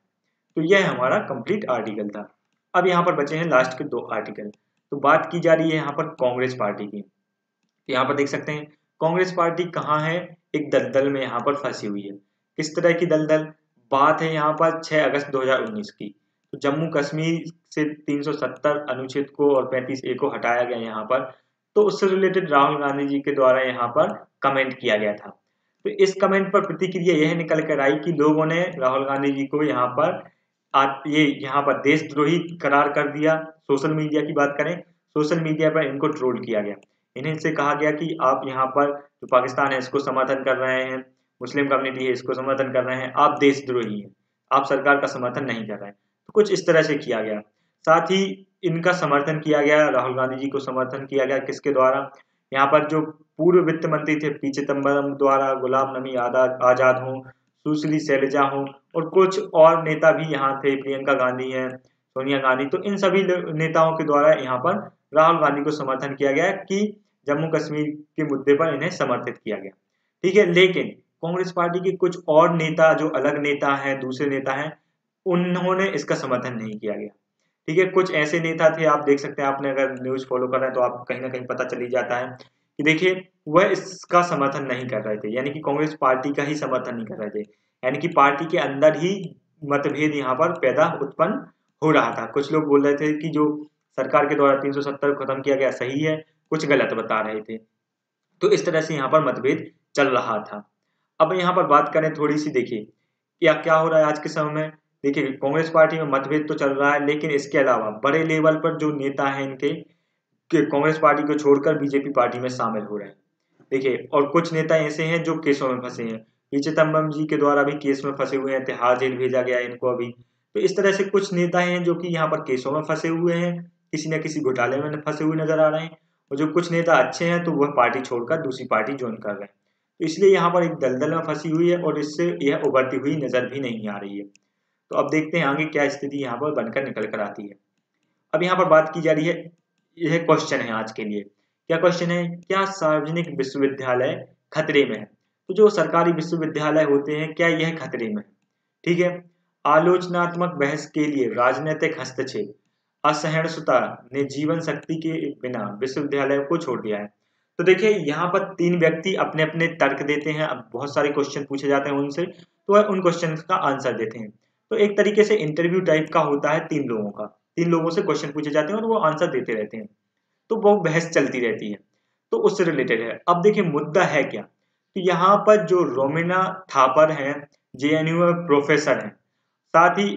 तो यह हमारा कंप्लीट आर्टिकल था। अब यहाँ पर बचे हैं लास्ट के दो आर्टिकल। तो बात की जा रही है यहाँ पर कांग्रेस पार्टी की। यहाँ पर देख सकते हैं कांग्रेस पार्टी कहाँ है, एक दलदल में यहाँ पर फंसी हुई है। किस तरह की दलदल, बात है यहाँ पर 6 अगस्त 2019 की। तो जम्मू कश्मीर से 370 अनुच्छेद को और 35A को हटाया गया यहाँ पर, तो उससे रिलेटेड राहुल गांधी जी के द्वारा यहाँ पर कमेंट किया गया था। तो इस कमेंट पर प्रतिक्रिया यह निकल कर आई कि लोगों ने राहुल गांधी जी को यहाँ पर यहाँ पर देशद्रोही करार कर दिया। सोशल मीडिया की बात करें, सोशल मीडिया पर इनको ट्रोल किया गया। इनसे कहा गया कि आप यहाँ पर जो पाकिस्तान है इसको समर्थन कर रहे हैं, मुस्लिम कम्युनिटी है इसको समर्थन कर रहे हैं, आप देशद्रोही हैं, आप सरकार का समर्थन नहीं कर रहे हैं। तो कुछ इस तरह से किया गया। साथ ही इनका समर्थन किया गया, राहुल गांधी जी को समर्थन किया गया किसके द्वारा, यहाँ पर जो पूर्व वित्त मंत्री थे पी चिदम्बरम द्वारा, गुलाम नबी आजाद हों, सुश्री सैलजा हों, और कुछ और नेता भी यहाँ थे, प्रियंका गांधी हैं, सोनिया गांधी। तो इन सभी नेताओं के द्वारा यहाँ पर राहुल गांधी को समर्थन किया गया कि जम्मू कश्मीर के मुद्दे पर इन्हें समर्थित किया गया, ठीक है। लेकिन कांग्रेस पार्टी के कुछ और नेता जो अलग नेता हैं, दूसरे नेता हैं, उन्होंने इसका समर्थन नहीं किया गया, ठीक है। कुछ ऐसे नेता थे, आप देख सकते हैं, आपने अगर न्यूज़ फॉलो कर रहे हैं तो आप कहीं ना कहीं पता चली जाता है कि देखिए वह इसका समर्थन नहीं कर रहे थे, यानी कि कांग्रेस पार्टी का ही समर्थन नहीं कर रहे थे, यानी कि पार्टी के अंदर ही मतभेद यहाँ पर पैदा उत्पन्न हो रहा था। कुछ लोग बोल रहे थे कि जो सरकार के द्वारा 370 को खत्म किया गया सही है, कुछ गलत बता रहे थे। तो इस तरह से यहाँ पर मतभेद चल रहा था। अब यहाँ पर बात करें थोड़ी सी, देखिए क्या हो रहा है आज के समय में। देखिए कांग्रेस पार्टी में मतभेद तो चल रहा है, लेकिन इसके अलावा बड़े लेवल पर जो नेता हैं इनके कांग्रेस पार्टी को छोड़कर बीजेपी पार्टी में शामिल हो रहे हैं, देखिए। और कुछ नेता ऐसे हैं जो केसों में फंसे हैं, पी चिदम्बरम जी के द्वारा भी केस में फंसे हुए हैं, तिहाड़ जेल भेजा गया है इनको अभी। तो इस तरह से कुछ नेता हैं जो कि यहाँ पर केसों में फंसे हुए हैं, किसी न किसी घोटाले में फंसे हुए नजर आ रहे हैं, और जो कुछ नेता अच्छे हैं तो वह पार्टी छोड़कर दूसरी पार्टी ज्वाइन कर रहे हैं। तो इसलिए यहाँ पर एक दलदल में फंसी हुई है और इससे यह उभरती हुई नजर भी नहीं आ रही है। तो अब देखते हैं आगे क्या स्थिति यहाँ पर बनकर निकल कर आती है। अब यहाँ पर बात की जा रही है, यह क्वेश्चन है आज के लिए, क्या क्वेश्चन है, क्या सार्वजनिक विश्वविद्यालय खतरे में है। तो जो सरकारी विश्वविद्यालय होते हैं क्या यह खतरे में है, ठीक है। आलोचनात्मक बहस के लिए राजनीतिक हस्तक्षेप, असहिष्णुता ने जीवन शक्ति के बिना विश्वविद्यालय को छोड़ दिया है। तो देखिए यहाँ पर 3 व्यक्ति अपने अपने तर्क देते हैं। अब बहुत सारे क्वेश्चन पूछे जाते हैं उनसे, तो वह उन क्वेश्चन का आंसर देते हैं। तो एक तरीके से इंटरव्यू टाइप का होता है, 3 लोगों का, 3 लोगों से क्वेश्चन पूछे जाते हैं और वो आंसर देते रहते हैं, तो वो बहस चलती रहती है। तो उससे रिलेटेड है। अब देखिए मुद्दा है क्या, तो यहाँ पर जो रोमिला थापर हैं JNU में प्रोफेसर हैं, साथ ही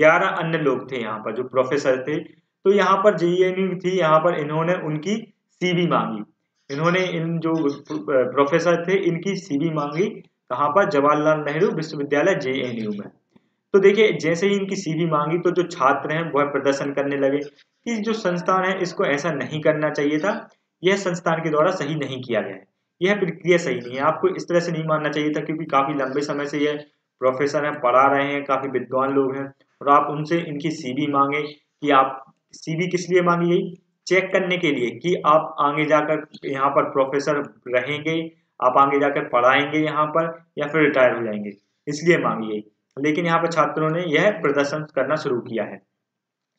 11 अन्य लोग थे यहाँ पर जो प्रोफेसर थे। तो यहाँ पर JNU थी, यहाँ पर इन्होंने उनकी CV मांगी, इन्होंने इन जो प्रोफेसर थे इनकी CV मांगी, कहाँ पर, जवाहरलाल नेहरू विश्वविद्यालय JNU में। तो देखिए जैसे ही इनकी CV मांगी तो जो छात्र हैं वह प्रदर्शन करने लगे कि जो संस्थान है इसको ऐसा नहीं करना चाहिए था, यह संस्थान के द्वारा सही नहीं किया गया है, यह प्रक्रिया सही नहीं है, आपको इस तरह से नहीं मानना चाहिए था, क्योंकि काफ़ी लंबे समय से यह प्रोफेसर हैं, पढ़ा रहे हैं, काफ़ी विद्वान लोग हैं, और आप उनसे इनकी CV मांगे कि आप CV किस लिए मांगी गई, चेक करने के लिए कि आप आगे जाकर यहाँ पर प्रोफेसर रहेंगे, आप आगे जाकर पढ़ाएंगे यहाँ पर, या फिर रिटायर हो जाएंगे, इसलिए मांगी गई। लेकिन यहाँ पर छात्रों ने यह प्रदर्शन करना शुरू किया है,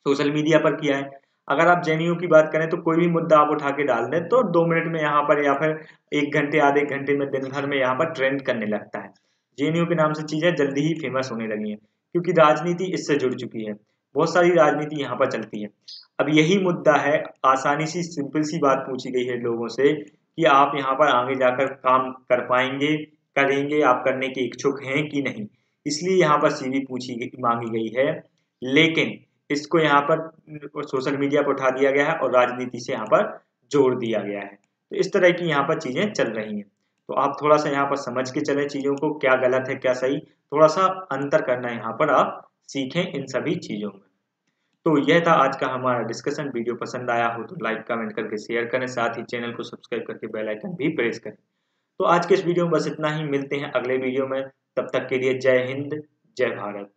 सोशल मीडिया पर किया है। अगर आप JNU की बात करें तो कोई भी मुद्दा आप उठा के डाल दें तो 2 मिनट में यहाँ पर या फिर 1 घंटे आधे घंटे में दिन भर में यहाँ पर ट्रेंड करने लगता है। JNU के नाम से चीज़ें जल्दी ही फेमस होने लगी हैं, क्योंकि राजनीति इससे जुड़ चुकी है, बहुत सारी राजनीति यहाँ पर चलती है। अब यही मुद्दा है, आसानी सी सिंपल सी बात पूछी गई है लोगों से कि आप यहाँ पर आगे जाकर काम कर पाएंगे, करेंगे, आप करने के इच्छुक हैं कि नहीं, इसलिए यहाँ पर CV मांगी गई है। लेकिन इसको यहाँ पर सोशल मीडिया पर उठा दिया गया है और राजनीति से यहाँ पर जोड़ दिया गया है। तो इस तरह की यहाँ पर चीज़ें चल रही हैं। तो आप थोड़ा सा यहाँ पर समझ के चलें चीज़ों को, क्या गलत है क्या सही, थोड़ा सा अंतर करना यहाँ पर आप सीखें इन सभी चीज़ों में। तो यह था आज का हमारा डिस्कशन। वीडियो पसंद आया हो तो लाइक कमेंट करके शेयर करें, साथ ही चैनल को सब्सक्राइब करके बेल आइकन भी प्रेस करें। तो आज के इस वीडियो में बस इतना ही, मिलते हैं अगले वीडियो में, तब तक के लिए जय हिंद जय भारत।